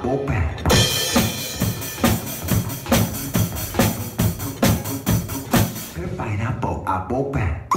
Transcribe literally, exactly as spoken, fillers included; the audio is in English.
Bible Band. Pineapple apple band.